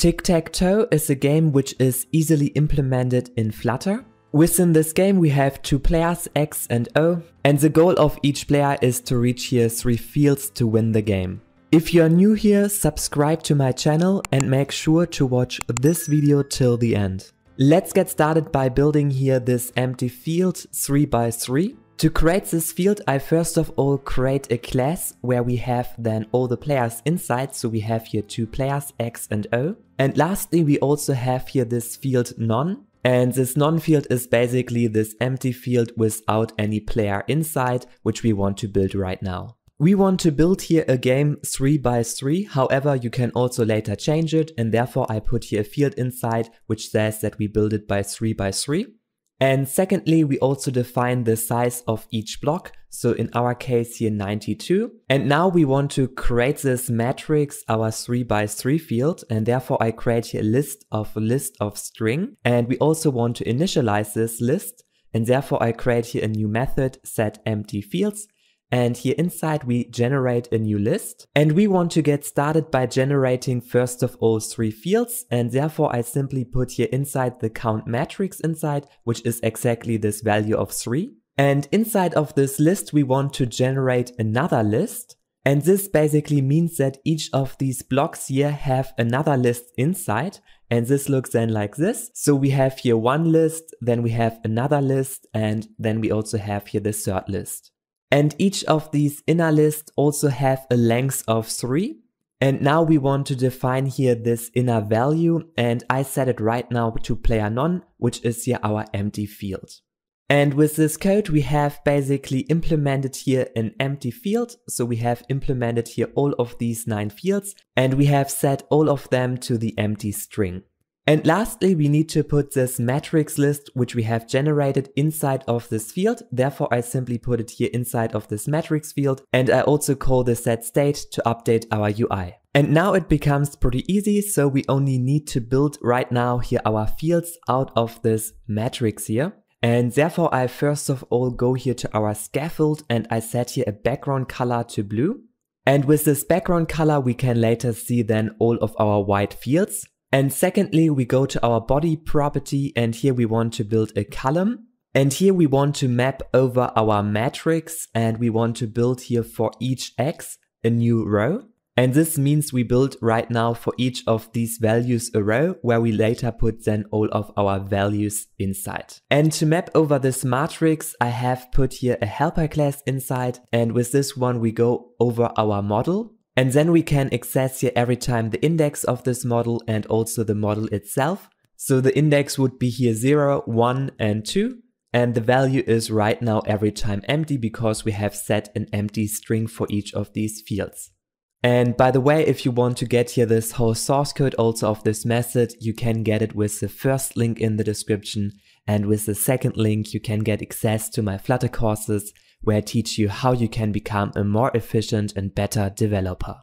Tic-Tac-Toe is a game which is easily implemented in Flutter. Within this game we have two players, X and O, and the goal of each player is to reach here 3 fields to win the game. If you're new here, subscribe to my channel and make sure to watch this video till the end. Let's get started by building here this empty field 3 by 3. To create this field, I first of all create a class where we have then all the players inside, so we have here 2 players, X and O. And lastly we also have here this field none. And this non field is basically this empty field without any player inside, which we want to build right now. We want to build here a game 3 by 3, however you can also later change it, and therefore I put here a field inside which says that we build it by 3 by 3. And secondly, we also define the size of each block, so in our case here 92. And now we want to create this matrix, our 3 by 3 field, and therefore I create here a list of string, and we also want to initialize this list, and therefore I create here a new method, setEmptyFields, and here inside we generate a new list. And we want to get started by generating first of all 3 fields, and therefore I simply put here inside the count matrix inside, which is exactly this value of 3. And inside of this list we want to generate another list, and this basically means that each of these blocks here have another list inside, and this looks then like this. So we have here one list, then we have another list, and then we also have here the third list. And each of these inner lists also have a length of 3. And now we want to define here this inner value, and I set it right now to player none, which is here our empty field. And with this code we have basically implemented here an empty field, so we have implemented here all of these 9 fields, and we have set all of them to the empty string. And lastly we need to put this matrix list which we have generated inside of this field, therefore I simply put it here inside of this matrix field, and I also call the setState to update our UI. And now it becomes pretty easy, so we only need to build right now here our fields out of this matrix here. And therefore I first of all go here to our scaffold, and I set here a background color to blue. And with this background color we can later see then all of our white fields. And secondly we go to our body property, and here we want to build a column, and here we want to map over our matrix, and we want to build here for each X a new row. And this means we build right now for each of these values a row where we later put then all of our values inside. And to map over this matrix I have put here a helper class inside, and with this one we go over our model. And then we can access here every time the index of this model and also the model itself. So the index would be here 0, 1 and 2. And the value is right now every time empty because we have set an empty string for each of these fields. And by the way, if you want to get here this whole source code also of this method, you can get it with the first link in the description. And with the second link you can get access to my Flutter courses, where I teach you how you can become a more efficient and better developer.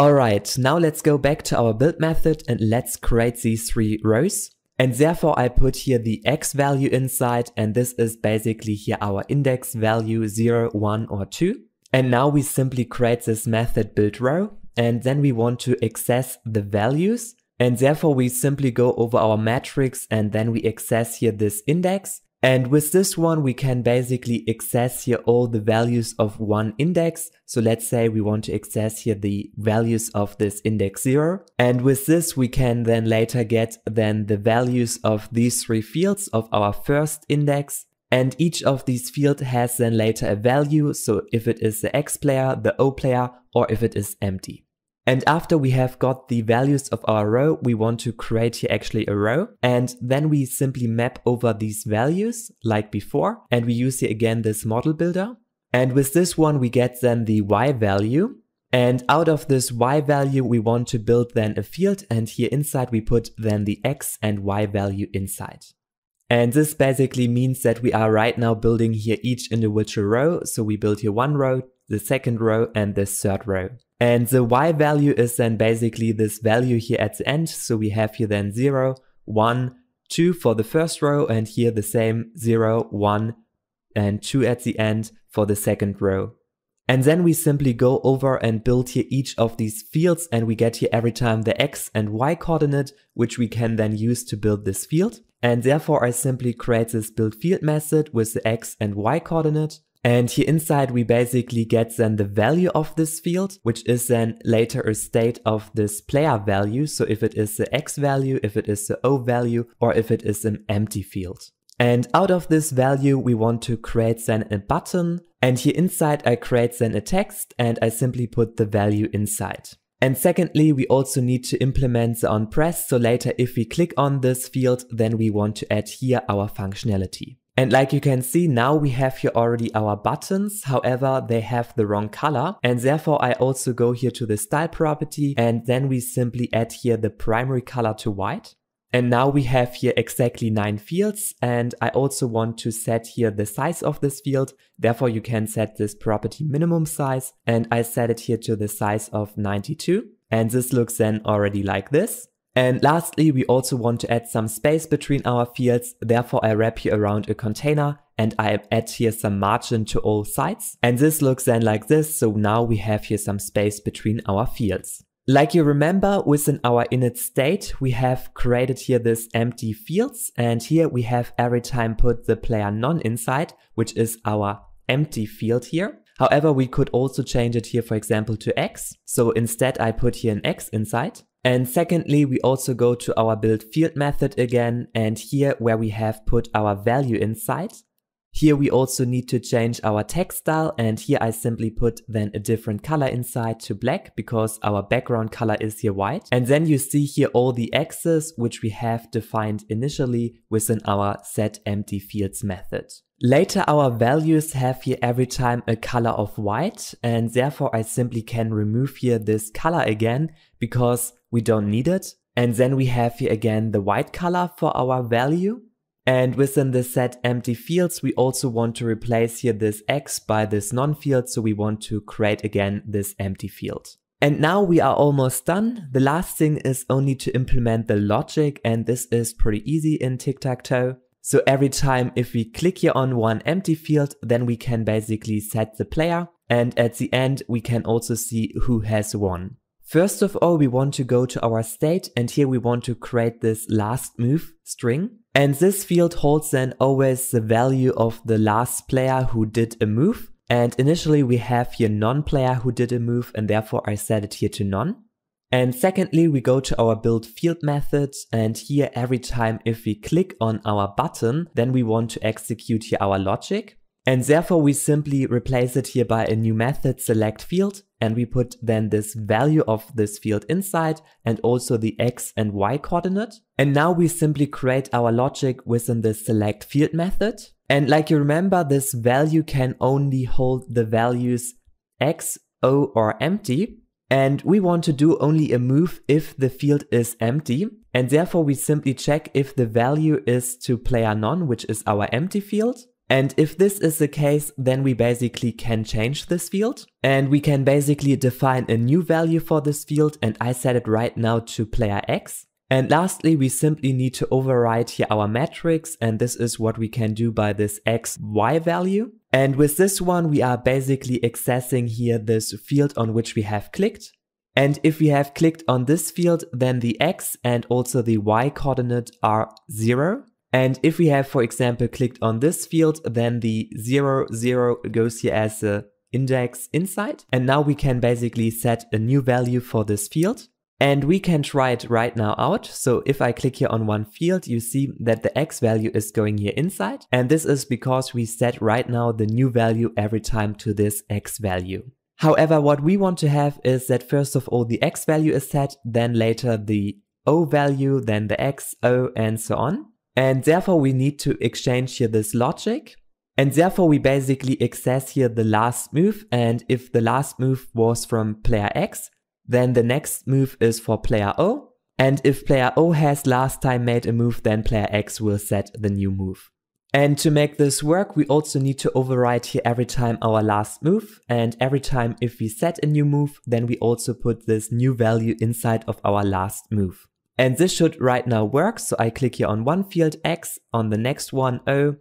Alright, now let's go back to our build method and let's create these 3 rows. And therefore I put here the X value inside, and this is basically here our index value 0, 1 or 2. And now we simply create this method buildRow, and then we want to access the values, and therefore we simply go over our matrix and then we access here this index. And with this one we can basically access here all the values of one index. So let's say we want to access here the values of this index 0. And with this we can then later get then the values of these 3 fields of our first index. And each of these fields has then later a value, so if it is the X player, the O player, or if it is empty. And after we have got the values of our row, we want to create here actually a row, and then we simply map over these values like before, and we use here again this model builder. And with this one we get then the Y value, and out of this Y value we want to build then a field, and here inside we put then the X and Y value inside. And this basically means that we are right now building here each individual row, so we build here one row, the second row and the third row. And the Y value is then basically this value here at the end, so we have here then 0, 1, 2 for the first row, and here the same 0, 1 and 2 at the end for the second row. And then we simply go over and build here each of these fields, and we get here every time the X and Y coordinate, which we can then use to build this field. And therefore I simply create this build field method with the X and Y coordinate. And here inside we basically get then the value of this field, which is then later a state of this player value. So if it is the X value, if it is the O value, or if it is an empty field. And out of this value we want to create then a button. And here inside I create then a text and I simply put the value inside. And secondly, we also need to implement the onPress. So later if we click on this field, then we want to add here our functionality. And like you can see, now we have here already our buttons, however they have the wrong color, and therefore I also go here to the style property and then we simply add here the primary color to white. And now we have here exactly 9 fields, and I also want to set here the size of this field, therefore you can set this property minimum size, and I set it here to the size of 92, and this looks then already like this. And lastly, we also want to add some space between our fields, therefore I wrap here around a container and I add here some margin to all sides. And this looks then like this, so now we have here some space between our fields. Like you remember, within our init state, we have created here this empty fields, and here we have every time put the player none inside, which is our empty field here. However, we could also change it here, for example, to X. So instead I put here an X inside. And secondly, we also go to our build field method again, and here where we have put our value inside. Here we also need to change our text style, and here I simply put then a different color inside to black because our background color is here white. And then you see here all the X's which we have defined initially within our setEmptyFields method. Later our values have here every time a color of white, and therefore I simply can remove here this color again because we don't need it. And then we have here again the white color for our value. And within the set empty fields, we also want to replace here this X by this non field. So we want to create again this empty field. And now we are almost done. The last thing is only to implement the logic. And this is pretty easy in Tic-Tac-Toe. So every time if we click here on one empty field, then we can basically set the player. And at the end, we can also see who has won. First of all, we want to go to our state, and here we want to create this last move string. And this field holds then always the value of the last player who did a move. And initially we have here non-player who did a move, and therefore I set it here to none. And secondly, we go to our build field method, and here every time if we click on our button, then we want to execute here our logic. And therefore we simply replace it here by a new method select field, and we put then this value of this field inside and also the X and Y coordinate. And now we simply create our logic within the select field method. And like you remember, this value can only hold the values X, O, or empty. And we want to do only a move if the field is empty. And therefore we simply check if the value is to player none, which is our empty field. And if this is the case, then we basically can change this field, and we can basically define a new value for this field, and I set it right now to player X. And lastly, we simply need to override here our matrix, and this is what we can do by this X, Y value. And with this one, we are basically accessing here this field on which we have clicked. And if we have clicked on this field, then the X and also the Y coordinate are 0. And if we have, for example, clicked on this field, then the 0, 0 goes here as an index inside. And now we can basically set a new value for this field. And we can try it right now out. So if I click here on one field, you see that the X value is going here inside. And this is because we set right now the new value every time to this X value. However, what we want to have is that first of all, the X value is set, then later the O value, then the X, O, and so on. And therefore we need to exchange here this logic, and therefore we basically access here the last move, and if the last move was from player X, then the next move is for player O, and if player O has last time made a move, then player X will set the new move. And to make this work, we also need to override here every time our last move, and every time if we set a new move, then we also put this new value inside of our last move. And this should right now work, so I click here on one field X, on the next one O,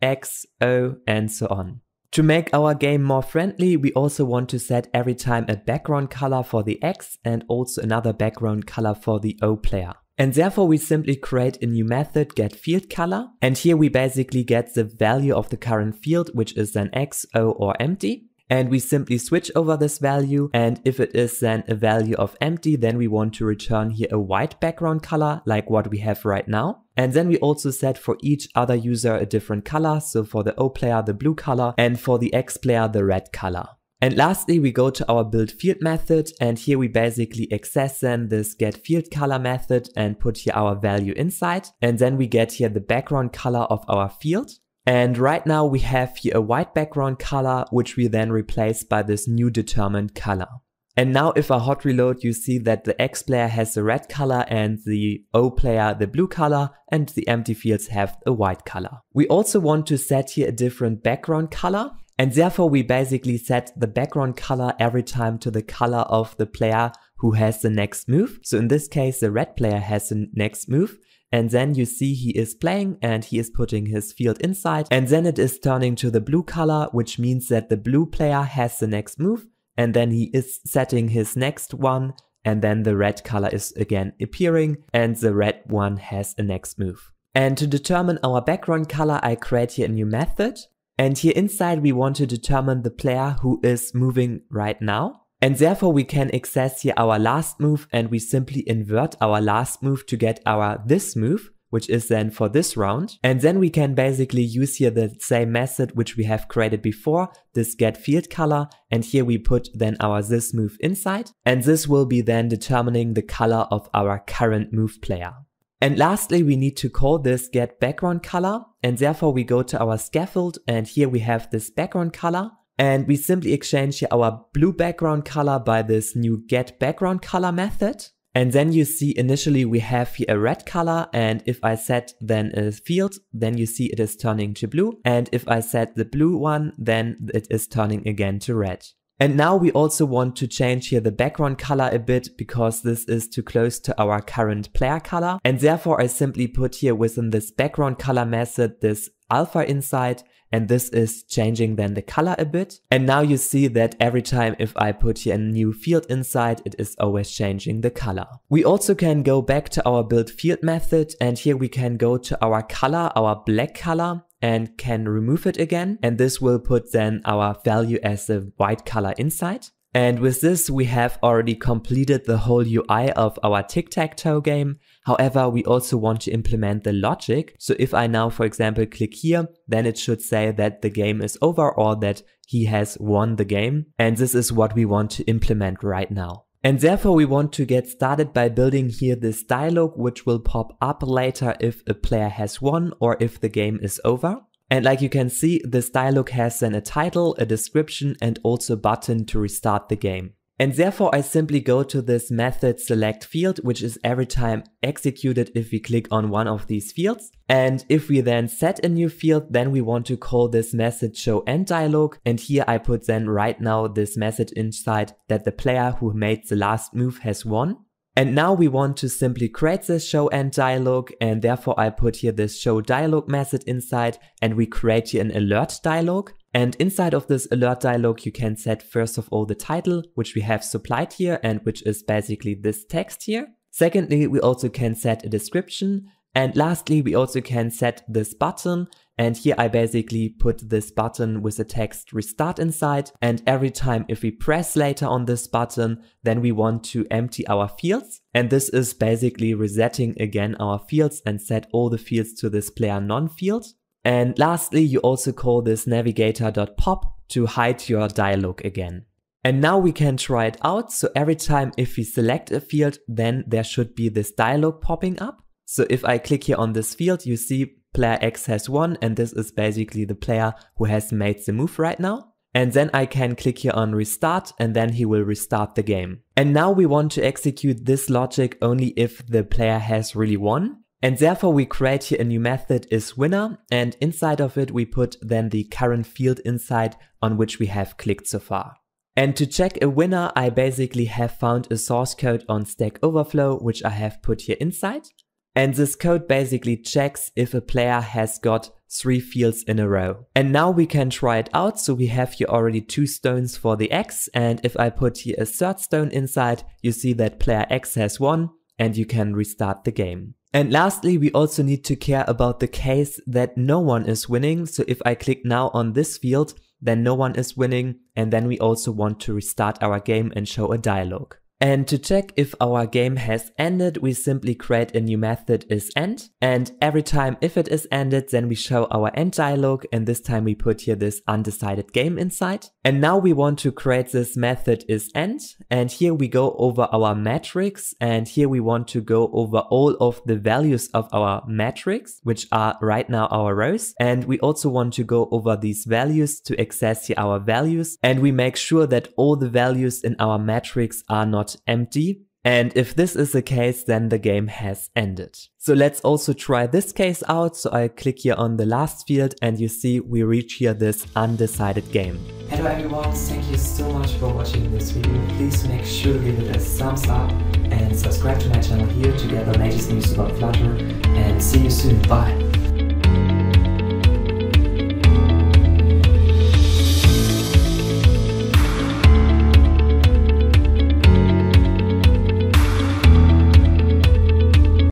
X, O, and so on. To make our game more friendly, we also want to set every time a background color for the X and also another background color for the O player. And therefore we simply create a new method getFieldColor, and here we basically get the value of the current field, which is then X, O or empty. And we simply switch over this value, and if it is then a value of empty, then we want to return here a white background color like what we have right now. And then we also set for each other user a different color, so for the O player the blue color and for the X player the red color. And lastly we go to our build field method, and here we basically access then this getFieldColor method and put here our value inside, and then we get here the background color of our field. And right now we have here a white background color, which we then replace by this new determined color. And now if I hot reload, you see that the X player has the red color and the O player the blue color, and the empty fields have a white color. We also want to set here a different background color, and therefore we basically set the background color every time to the color of the player who has the next move. So in this case the red player has the next move. And then you see he is playing and he is putting his field inside, and then it is turning to the blue color, which means that the blue player has the next move, and then he is setting his next one, and then the red color is again appearing and the red one has a next move. And to determine our background color, I create here a new method, and here inside we want to determine the player who is moving right now. And therefore we can access here our last move, and we simply invert our last move to get our this move, which is then for this round. And then we can basically use here the same method which we have created before, this getFieldColor, and here we put then our this move inside, and this will be then determining the color of our current move player. And lastly we need to call this getBackgroundColor, and therefore we go to our scaffold, and here we have this background color. And we simply exchange here our blue background color by this new getBackgroundColor method. And then you see initially we have here a red color, and if I set then a field, then you see it is turning to blue. And if I set the blue one, then it is turning again to red. And now we also want to change here the background color a bit, because this is too close to our current player color. And therefore I simply put here within this background color method this alpha inside, and this is changing then the color a bit. And now you see that every time if I put here a new field inside, it is always changing the color. We also can go back to our build field method, and here we can go to our color, our black color, and can remove it again. And this will put then our value as a white color inside. And with this we have already completed the whole UI of our Tic-Tac-Toe game. However, we also want to implement the logic. So if I now for example click here, then it should say that the game is over or that he has won the game. And this is what we want to implement right now. And therefore we want to get started by building here this dialog, which will pop up later if a player has won or if the game is over. And like you can see, this dialog has then a title, a description, and also a button to restart the game. And therefore I simply go to this method select field, which is every time executed if we click on one of these fields. And if we then set a new field, then we want to call this method show end dialog. And here I put then right now this message inside that the player who made the last move has won. And now we want to simply create this show end dialog, and therefore I put here this show dialog method inside, and we create here an alert dialog. And inside of this alert dialog you can set first of all the title, which we have supplied here and which is basically this text here. Secondly, we also can set a description, and lastly we also can set this button. And here I basically put this button with the text restart inside, and every time if we press later on this button, then we want to empty our fields. And this is basically resetting again our fields and set all the fields to this player none field. And lastly you also call this navigator.pop to hide your dialog again. And now we can try it out. So every time if we select a field, then there should be this dialog popping up. So if I click here on this field, you see player X has won, and this is basically the player who has made the move right now. And then I can click here on restart, and then he will restart the game. And now we want to execute this logic only if the player has really won. And therefore we create here a new method is winner, and inside of it we put then the current field inside on which we have clicked so far. And to check a winner, I basically have found a source code on Stack Overflow, which I have put here inside. And this code basically checks if a player has got 3 fields in a row. And now we can try it out. So we have here already 2 stones for the X, and if I put here a third stone inside, you see that player X has 1 and you can restart the game. And lastly, we also need to care about the case that no one is winning. So if I click now on this field, then no one is winning, and then we also want to restart our game and show a dialogue. And to check if our game has ended, we simply create a new method isEnd, and every time if it is ended, then we show our end dialogue, and this time we put here this undecided game inside. And now we want to create this method isEnd, and here we go over our matrix, and here we want to go over all of the values of our matrix, which are right now our rows, and we also want to go over these values to access here our values, and we make sure that all the values in our matrix are not empty, and if this is the case, then the game has ended. So let's also try this case out. So I click here on the last field, and you see we reach here this undecided game. Hello everyone, thank you so much for watching this video. Please make sure to give it a thumbs up and subscribe to my channel here to get the latest news about Flutter, and see you soon. Bye.